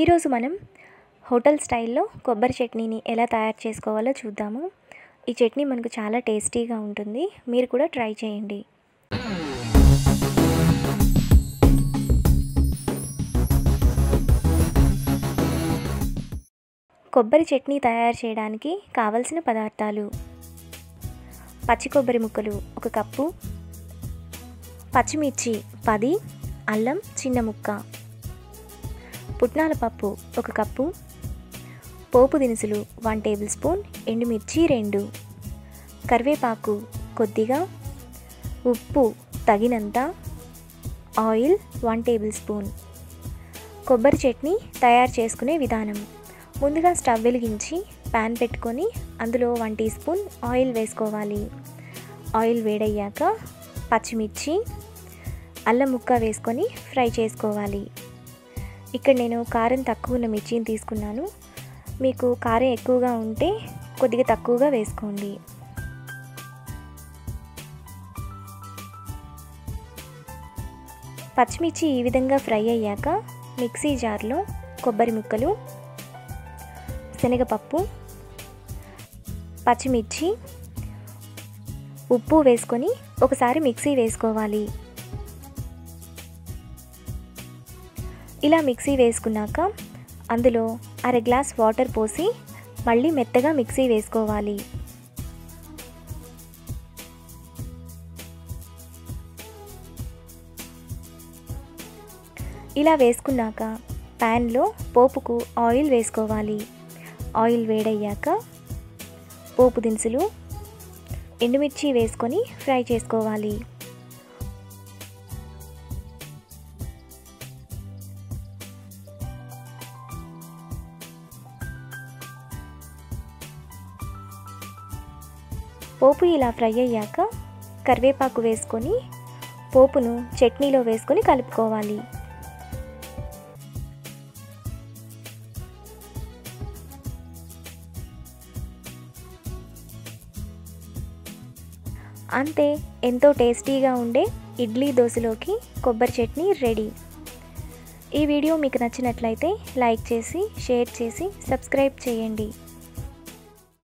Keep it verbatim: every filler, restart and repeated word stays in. ఈరోజు మనం హోటల్ స్టైల్లో కొబ్బరి చట్నీని ఎలా తయారు చేసుకోవాలో చూద్దాము। ఈ చట్నీ మనకు చాలా టేస్టీగా ఉంటుంది, మీరు కూడా ట్రై చేయండి। కొబ్బరి చట్నీ తయారు చేయడానికి కావాల్సిన పదార్థాలు: పచ్చి కొబ్బరి ముక్కలు ఒక కప్పు, పచ్చిమిర్చి పది, అల్లం చిన్న ముక్క, పుట్నాల పప్పు ఒక కప్పు, పోపు దినుసులు వన్ టేబుల్ స్పూన్, ఎండుమిర్చి రెండు, కరివేపాకు కొద్దిగా, ఉప్పు తగినంత, ఆయిల్ వన్ టేబుల్ స్పూన్। కొబ్బరి చట్నీ తయారు చేసుకునే విధానం: ముందుగా స్టవ్ వెలిగించి ప్యాన్ పెట్టుకొని అందులో వన్ టీ స్పూన్ ఆయిల్ వేసుకోవాలి। ఆయిల్ వేడయ్యాక పచ్చిమిర్చి అల్లం ముక్క వేసుకొని ఫ్రై చేసుకోవాలి। ఇక్కడ నేను కారం తక్కువ ఉన్న మిర్చిని తీసుకున్నాను, మీకు కారం ఎక్కువగా ఉంటే కొద్దిగా తక్కువగా వేసుకోండి। పచ్చిమిర్చి ఈ విధంగా ఫ్రై అయ్యాక మిక్సీ జార్లో కొబ్బరి ముక్కలు, శనగపప్పు, పచ్చిమిర్చి, ఉప్పు వేసుకొని ఒకసారి మిక్సీ వేసుకోవాలి। ఇలా మిక్సీ వేసుకున్నాక అందులో అర గ్లాస్ వాటర్ పోసి మళ్ళీ మెత్తగా మిక్సీ వేసుకోవాలి। ఇలా వేసుకున్నాక ప్యాన్లో పోపుకు ఆయిల్ వేసుకోవాలి। ఆయిల్ వేడయ్యాక పోపు దినుసులు, ఎండుమిర్చి వేసుకొని ఫ్రై చేసుకోవాలి। పోపు ఇలా ఫ్రై అయ్యాక కరివేపాకు వేసుకొని పోపును చట్నీలో వేసుకొని కలుపుకోవాలి। అంతే, ఎంతో టేస్టీగా ఉండే ఇడ్లీ దోశలోకి కొబ్బరి చట్నీ రెడీ। ఈ వీడియో మీకు నచ్చినట్లయితే లైక్ చేసి, షేర్ చేసి, సబ్స్క్రైబ్ చేయండి।